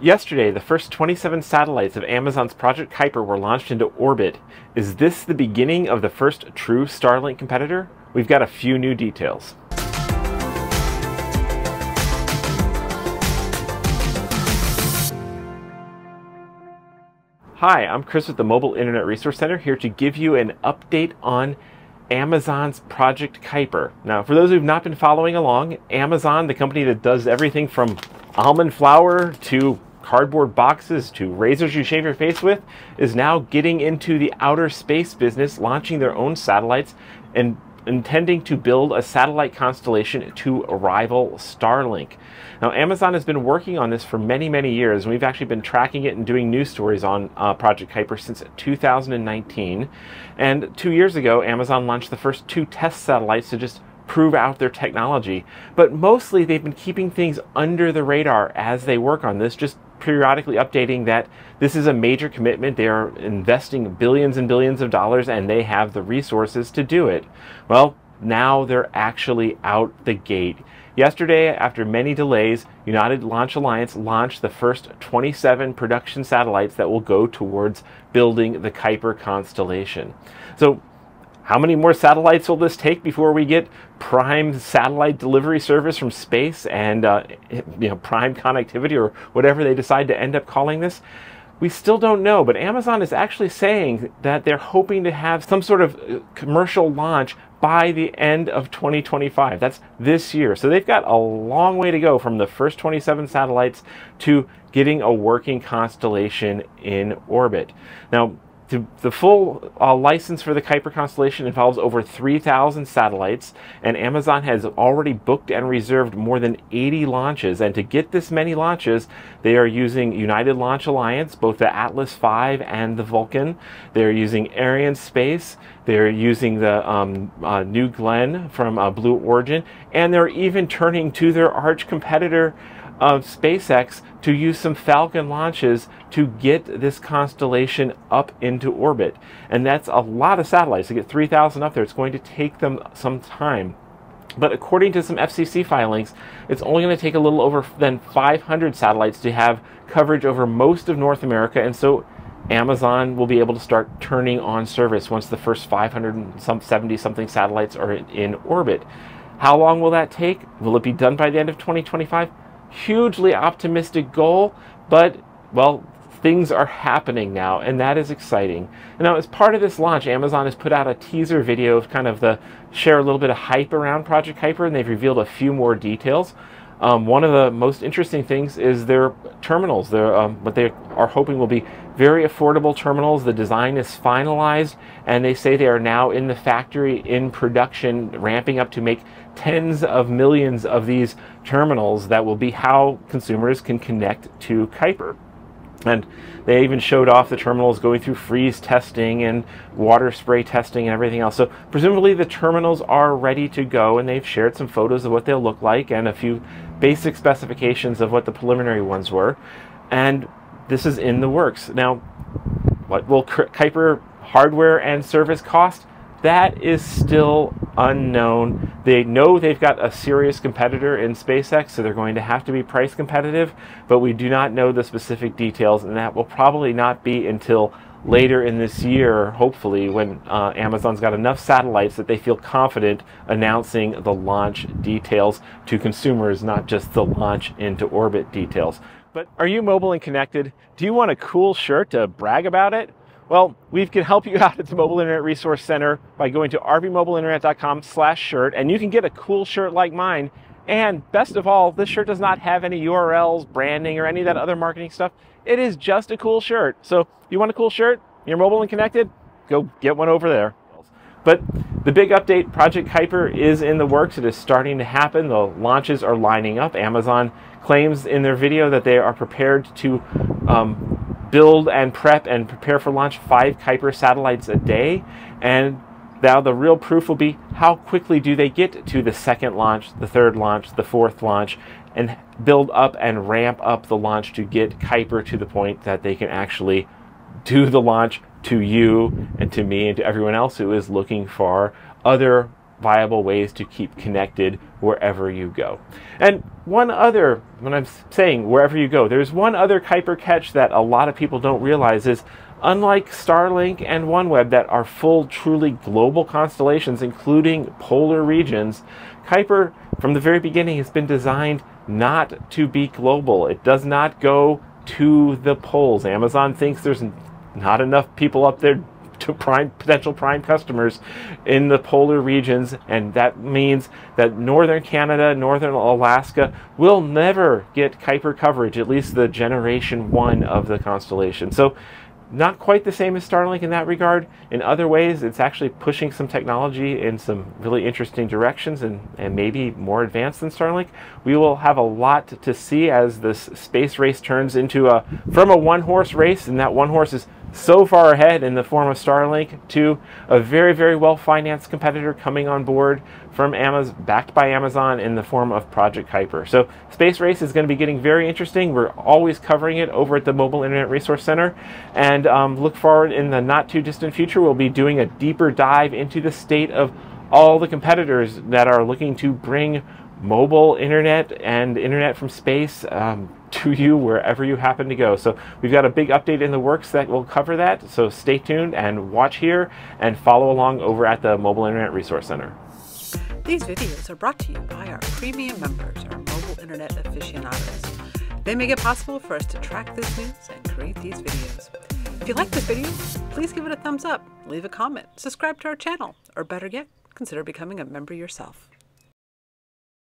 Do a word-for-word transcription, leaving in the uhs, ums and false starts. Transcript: Yesterday, the first twenty-seven satellites of Amazon's Project Kuiper were launched into orbit. Is this the beginning of the first true Starlink competitor? We've got a few new details. Hi, I'm Chris with the Mobile Internet Resource Center, here to give you an update on Amazon's Project Kuiper. Now, for those who've not been following along, Amazon, the company that does everything from almond flour to cardboard boxes to razors you shave your face with, is now getting into the outer space business, launching their own satellites and intending to build a satellite constellation to rival Starlink. Now, Amazon has been working on this for many, many years, and we've actually been tracking it and doing news stories on uh, Project Kuiper since two thousand nineteen. And two years ago, Amazon launched the first two test satellites to just prove out their technology. But mostly, they've been keeping things under the radar as they work on this, just periodically updating that this is a major commitment. They are investing billions and billions of dollars, and they have the resources to do it. Well, now they're actually out the gate. Yesterday, after many delays, United Launch Alliance launched the first twenty-seven production satellites that will go towards building the Kuiper constellation. So, how many more satellites will this take before we get prime satellite delivery service from space and uh, you know, prime connectivity, or whatever they decide to end up calling this? We still don't know, but Amazon is actually saying that they're hoping to have some sort of commercial launch by the end of twenty twenty-five. That's this year. So they've got a long way to go from the first twenty-seven satellites to getting a working constellation in orbit. Now, The, the full uh, license for the Kuiper constellation involves over three thousand satellites, and Amazon has already booked and reserved more than eighty launches. And to get this many launches, they are using United Launch Alliance, both the Atlas five and the Vulcan. They're using Arianespace. They're using the um, uh, New Glenn from uh, Blue Origin. And they're even turning to their arch competitor of SpaceX to use some Falcon launches to get this constellation up into orbit. And that's a lot of satellites. To get three thousand up there, it's going to take them some time. But according to some F C C filings, it's only going to take a little over than five hundred satellites to have coverage over most of North America. And so Amazon will be able to start turning on service once the first five hundred seventy something satellites are in orbit. How long will that take? Will it be done by the end of twenty twenty-five? Hugely optimistic goal, but, well, things are happening now, and that is exciting. And now, as part of this launch, Amazon has put out a teaser video of kind of the share a little bit of hype around Project Kuiper, and they've revealed a few more details. Um, one of the most interesting things is their terminals. They're, um, what they are hoping will be very affordable terminals. The design is finalized, and they say they are now in the factory in production, ramping up to make tens of millions of these terminals that will be how consumers can connect to Kuiper. And they even showed off the terminals going through freeze testing and water spray testing and everything else. So presumably the terminals are ready to go, and they've shared some photos of what they'll look like and a few basic specifications of what the preliminary ones were. And this is in the works. Now, what will Kuiper hardware and service cost? That is still unknown. They know they've got a serious competitor in SpaceX, so they're going to have to be price competitive, but we do not know the specific details, and that will probably not be until later in this year, hopefully, when uh, Amazon's got enough satellites that they feel confident announcing the launch details to consumers, not just the launch into orbit details. But are you mobile and connected? Do you want a cool shirt to brag about it? Well, we can help you out at the Mobile Internet Resource Center by going to r v mobile internet dot com slash shirt, and you can get a cool shirt like mine. And best of all, this shirt does not have any U R Ls, branding, or any of that other marketing stuff. It is just a cool shirt. So you want a cool shirt? You're mobile and connected? Go get one over there. But the big update, Project Kuiper is in the works. It is starting to happen. The launches are lining up. Amazon claims in their video that they are prepared to um, build and prep and prepare for launch five Kuiper satellites a day. And now the real proof will be how quickly do they get to the second launch, the third launch, the fourth launch, and build up and ramp up the launch to get Kuiper to the point that they can actually do the launch to you and to me and to everyone else who is looking for other viable ways to keep connected wherever you go. And one other, when I'm saying wherever you go, there's one other Kuiper catch that a lot of people don't realize is, unlike Starlink and OneWeb that are full, truly global constellations, including polar regions, Kuiper, from the very beginning, has been designed not to be global. It does not go to the poles. Amazon thinks there's not enough people up there to prime potential prime customers in the polar regions, and that means that northern Canada, northern Alaska will never get Kuiper coverage, at least the generation one of the constellation. So not quite the same as Starlink in that regard. In other ways, it's actually pushing some technology in some really interesting directions, and, and maybe more advanced than Starlink. We will have a lot to see as this space race turns into a, from a one-horse race, and that one horse is so far ahead in the form of Starlink, to a very, very well-financed competitor coming on board from Amazon, backed by Amazon, in the form of Project Kuiper. So space race is going to be getting very interesting. We're always covering it over at the Mobile Internet Resource Center, and um, look forward in the not too distant future. We'll be doing a deeper dive into the state of all the competitors that are looking to bring mobile internet and internet from space um, to you wherever you happen to go. So we've got a big update in the works that will cover that. So stay tuned and watch here and follow along over at the Mobile Internet Resource Center. These videos are brought to you by our premium members, our mobile internet aficionados. They make it possible for us to track this news and create these videos. If you like this video, please give it a thumbs up, leave a comment, subscribe to our channel, or better yet, consider becoming a member yourself.